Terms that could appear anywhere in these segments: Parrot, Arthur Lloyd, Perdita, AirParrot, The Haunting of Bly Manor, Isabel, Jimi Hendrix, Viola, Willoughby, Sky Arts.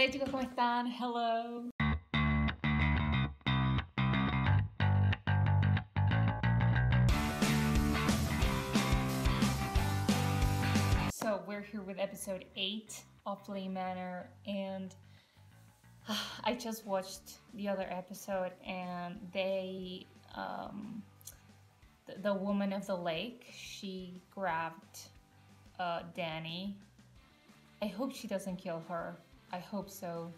Hola chicos, ¿cómo están? Hello. So we're here with episode 8 of Bly Manor, and I just watched the other episode, and they, the woman of the lake, she grabbed Danny. I hope she doesn't kill her. I hope so.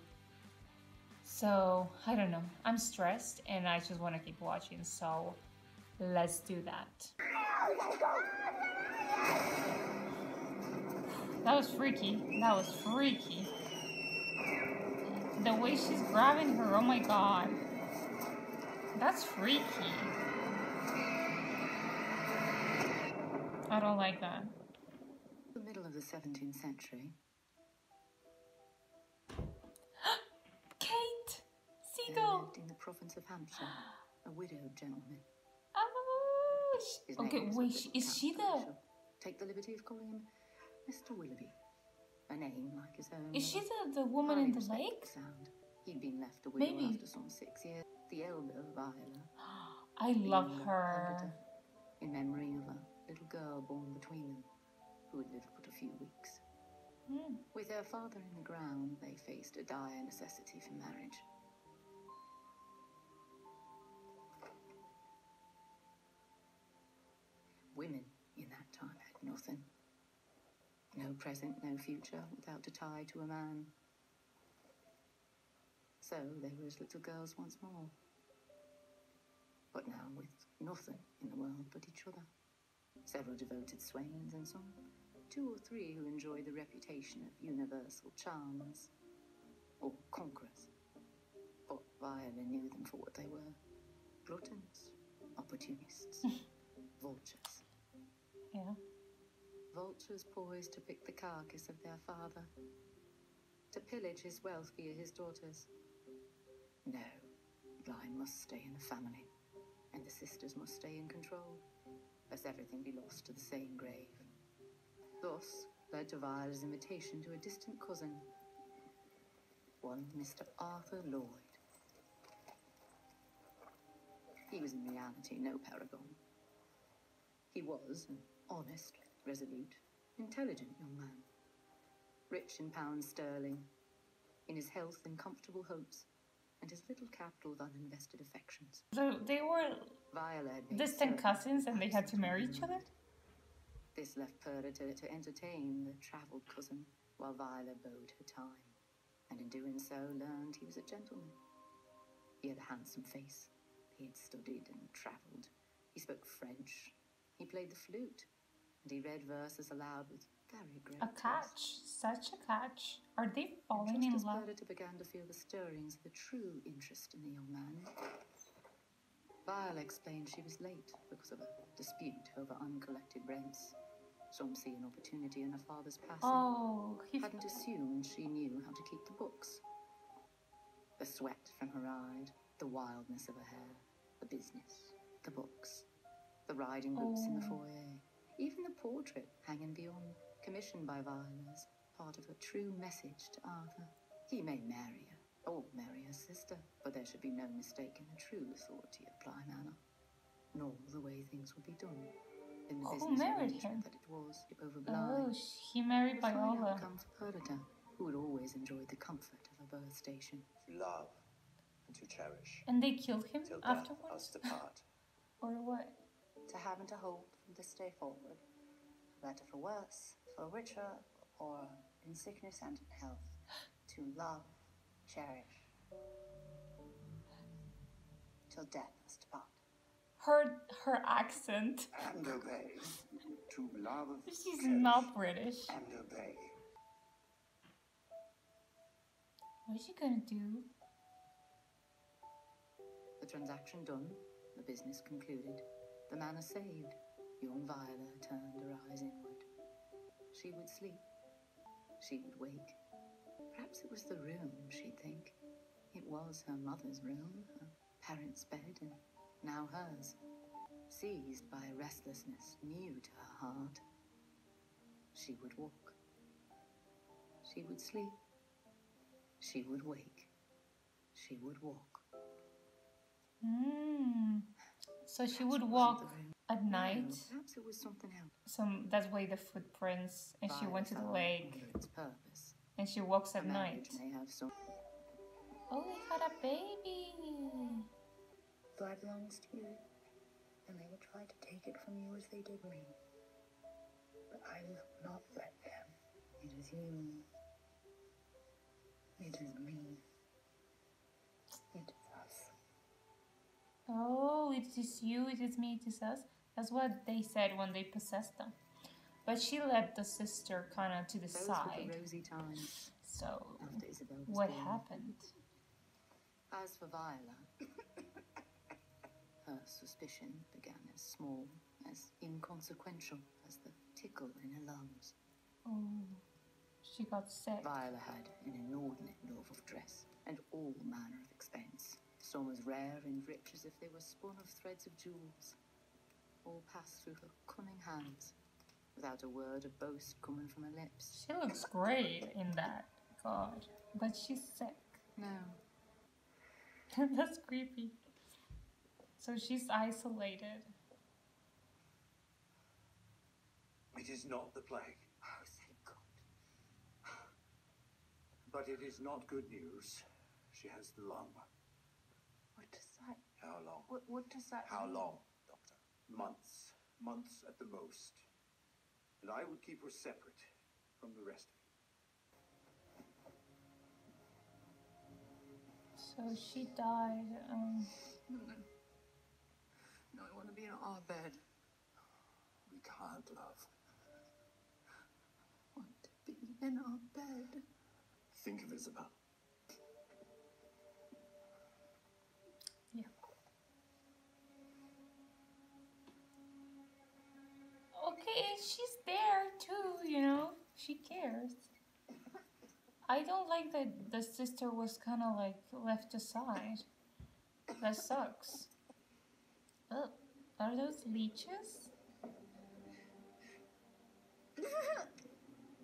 So, I don't know. I'm stressed and I just want to keep watching, so let's do that. That was freaky. That was freaky. The way she's grabbing her, oh my god. That's freaky. I don't like that. The middle of the 17th century. In the province of Hampshire, a widowed gentleman. Oh, okay, wait, is she the? Take the liberty of calling him Mr. Willoughby, a name like his own. Is she the woman in the lake? Sound. He'd been left a widow after some 6 years. The elder Viola. I love her. In memory of a little girl born between them, who had lived but a few weeks. Mm. With their father in the ground, they faced a dire necessity for marriage. Women in that time had nothing. No present, no future, without a tie to a man. So they were as little girls once more. But now with nothing in the world but each other. Several devoted swains and some 2 or 3 who enjoyed the reputation of universal charmers or conquerors. But Viola knew them for what they were. Gluttons, opportunists, vultures. Yeah. Vultures poised to pick the carcass of their father, to pillage his wealth via his daughters. No, Bly must stay in the family, and the sisters must stay in control, lest everything be lost to the same grave. Thus led to Viola's invitation to a distant cousin, one Mr. Arthur Lloyd. He was in reality no paragon. He was an honest, resolute, intelligent young man, rich in pounds sterling, in his health and comfortable hopes, and his little capital of uninvested affections. So they were distant cousins and they had to marry each other? This left Perdita to entertain the travelled cousin while Viola bode her time, and in doing so learned he was a gentleman. He had a handsome face, he had studied and travelled, he spoke French. He played the flute, and he read verses aloud with very great such a catch. Are they falling in love? Perdita began to feel the stirrings of a true interest in the young man. Viola explained she was late because of a dispute over uncollected rents. Some see an opportunity in her father's passing. Oh, he hadn't assumed she knew how to keep the books. The sweat from her eye, the wildness of her hair, the business, the books. The riding boots in the foyer, even the portrait hanging beyond, commissioned by Viola, part of a true message to Arthur. He may marry her, or marry her sister, but there should be no mistake in the true authority of Bly Manor, nor the way things would be done. In the business arrangement that it was over Bly. Oh, he married Viola. Come for Perdita, who had always enjoyed the comfort of her birth station. To love and to cherish. And they killed him afterwards? Or what? To have and to hold from this day forward, better for worse, for richer, or in sickness and in health, to love, cherish, till death us depart. Her accent. And obey, to love, she's cherish, not British. And obey. What is she gonna do? The transaction done, the business concluded. The manor saved, young Viola turned her eyes inward. She would sleep. She would wake. Perhaps it was the room, she'd think. It was her mother's room, her parents' bed, and now hers. Seized by a restlessness new to her heart, she would walk. She would sleep. She would wake. She would walk. So she would walk at night. Perhaps it was something else. That's why the footprints, and she went to the lake. And she walks at night. Oh, they had a baby. Bly belongs to you, and they will try to take it from you as they did me. But I will not let them. It is you. It is me. It is us. Oh, it is you, it is me, it is us. That's what they said when they possessed them. But she let the sister kind of to the side. So, what happened? As for Viola, her suspicion began as small, as inconsequential as the tickle in her lungs. Oh, she got sick. Viola had an inordinate love of dress and all manner of expense. Some as rare and rich as if they were spun of threads of jewels. All passed through her cunning hands, without a word of boast coming from her lips. She looks great in that, God. But she's sick. No. That's creepy. So she's isolated. It is not the plague. Oh, thank God. But it is not good news. She has the lung. What does that? How long? What does that? How long, Doctor? Months. Months at the most. And I would keep her separate from the rest of you. So she died. No, I want to be in our bed. We can't, love. I want to be in our bed. Think of Isabel. Yeah. Okay, she's there too, you know. She cares. I don't like that the sister was kind of like left aside. That sucks. Oh, are those leeches?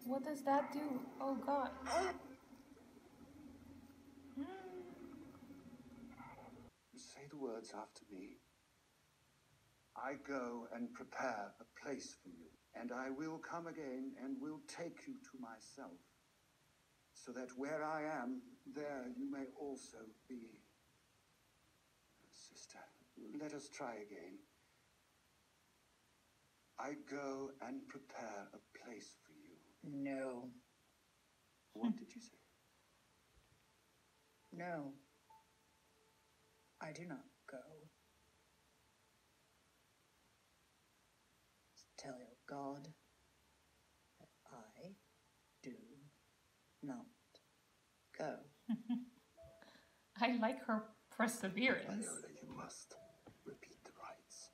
What does that do? Oh God. Say the words after me. I go and prepare a place for you, and I will come again and will take you to myself, so that where I am, there you may also be. Sister, let us try again. I go and prepare a place for you. No. What did you say? No. I do not go. Tell your God that I do not go. I like her perseverance. Viola, you must repeat the rites.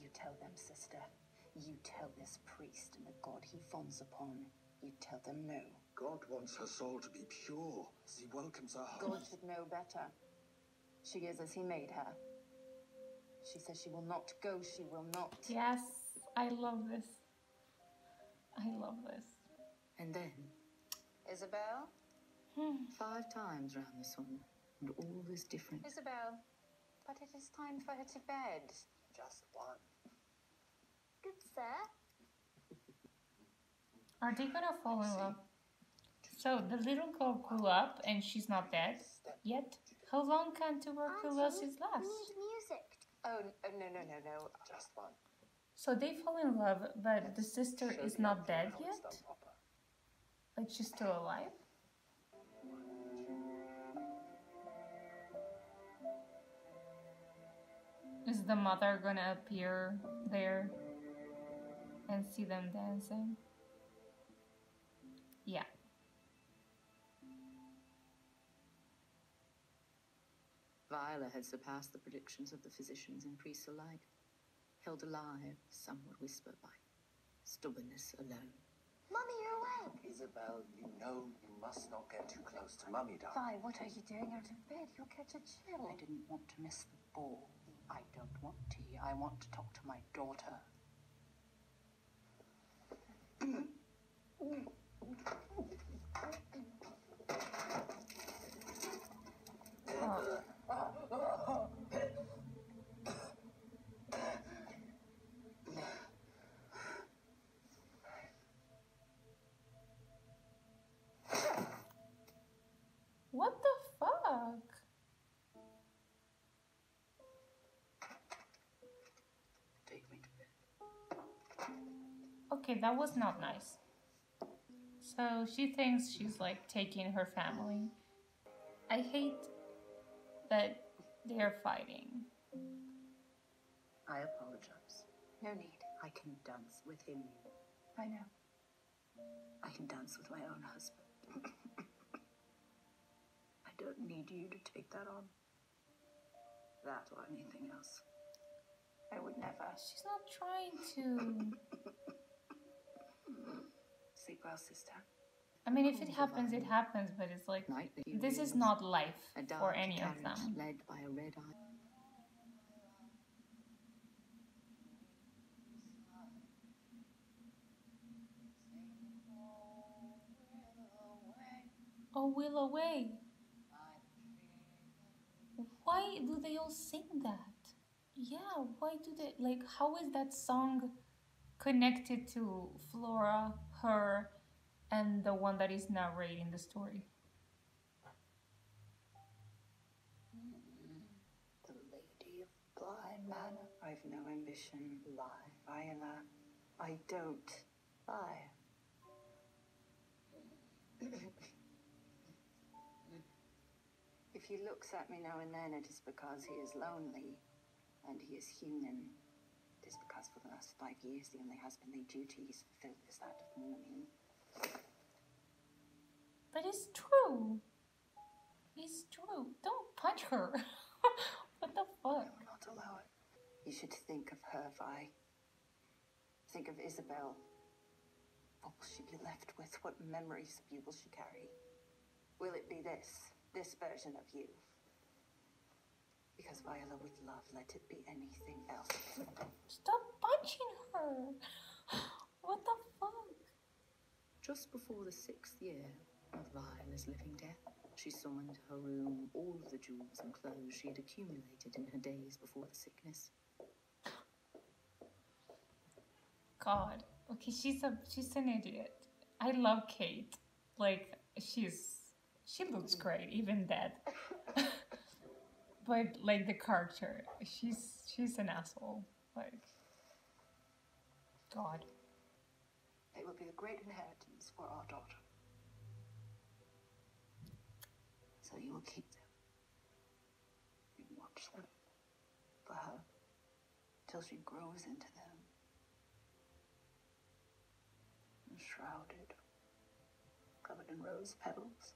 You tell them, sister. You tell this priest and the God he fawns upon. You tell them no. God wants her soul to be pure as he welcomes her home. God should know better. She is as he made her. She says she will not go. She will not. Yes. I love this. I love this. And then, Isabel? 5 times round the sun, and all is different. Isabel, but it is time for her to bed. Just one. Good, sir. Are they gonna fall in love? So, the little girl grew up, and she's not dead yet. How long can tuberculosis last? Music. Oh, no. Just one. So they fall in love, but the sister is not dead yet? Like, she's still alive? Is the mother gonna appear there and see them dancing? Yeah. Viola had surpassed the predictions of the physicians and priests alike. Held alive, some would whisper, by stubbornness alone. Mummy, you're awake! Isabel, you know you must not get too close to Mummy, darling. Vi, what are you doing out of bed? You'll catch a chill. I didn't want to miss the ball. I don't want tea. I want to talk to my daughter. Okay, that was not nice. So she thinks she's like taking her family. I hate that they're fighting. I apologize. No need. I can dance with him. I know. I can dance with my own husband. I don't need you to take that on. That or anything else. I would never. She's not trying to. Sleep well, sister. I mean, if it happens, it happens, but it's like, this is not life for any of them. Led by a red eye. Oh, Willow Way. Why do they all sing that? Yeah, why do they, like, how is that song connected to Flora, her, and the one that is narrating the story? The Lady of Bly Manor. I've no ambition. Lie, Viola. I don't lie. If he looks at me now and then, it is because he is lonely, and he is human. It is because for the last 5 years, the only husbandly duty he's fulfilled is that of mourning. But it's true. It's true. Don't punch her. What the fuck? I will not allow it. You should think of her, Vi. Think of Isabel. What will she be left with? What memories of you will she carry? Will it be this? This version of you. Because Viola would love, let it be anything else. Stop punching her! What the fuck? Just before the 6th year of Viola's living death, she saw into her room all of the jewels and clothes she had accumulated in her days before the sickness. God. Okay, she's an idiot. I love Kate. Like, she looks great, even dead. But like the character, she's an asshole. Like, God. It will be a great inheritance for our daughter. So you will keep them. You watch them for her till she grows into them, enshrouded, covered in rose petals.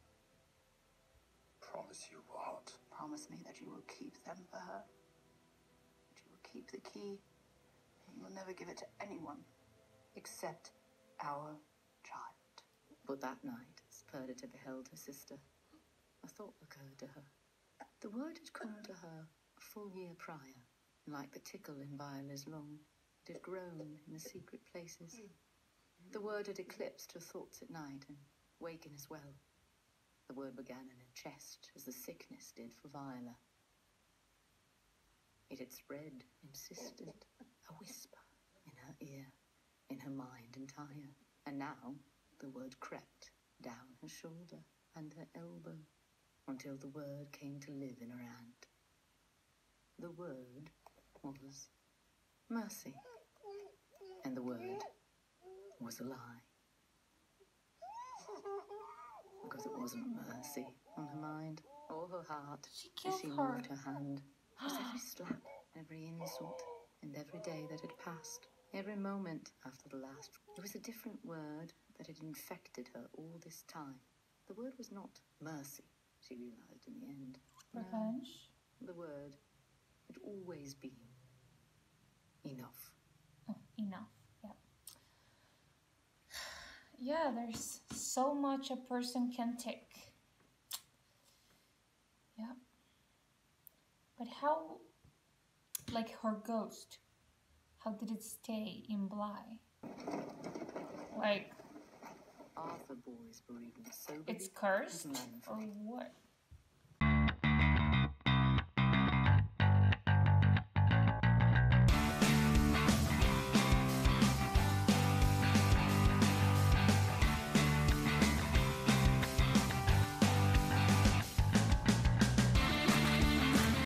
Promise you what? Promise me that you will keep them for her. That you will keep the key. And you will never give it to anyone except our child. But that night, as Perdita beheld her sister, a thought occurred to her. The word had come to her a full year prior, and like the tickle in Viola's lung, it had grown in the secret places. The word had eclipsed her thoughts at night and waken as well. The word began in her chest, as the sickness did for Viola. It had spread, insistent, a whisper in her ear, in her mind entire, and now the word crept down her shoulder and her elbow, until the word came to live in her hand. The word was mercy, and the word was a lie. Because it wasn't mercy on her mind or her heart as she moved her hand. It was every slap, every insult, and every day that had passed, every moment after the last. It was a different word that had infected her all this time. The word was not mercy, she realized in the end. Revenge? No, the word had always been enough. Oh, enough. Yeah, there's so much a person can take. Yeah. But how, like her ghost, how did it stay in Bly? Like, Arthur bore his bereavement soberly. It's cursed? Or what?